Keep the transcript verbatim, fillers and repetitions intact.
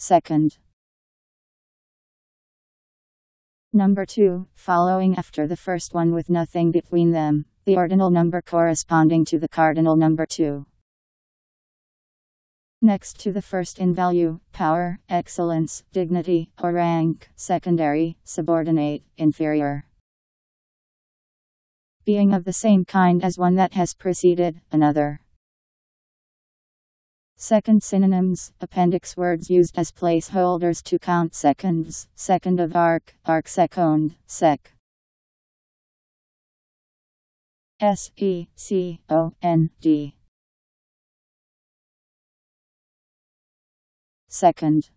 second. Number two, following after the first one with nothing between them, the ordinal number corresponding to the cardinal number two. Next to the first in value, power, excellence, dignity, or rank, secondary, subordinate, inferior. Being of the same kind as one that has preceded, another. Second synonyms, appendix words used as placeholders to count seconds, second of arc, arc second, sec. S E C O N D. Second.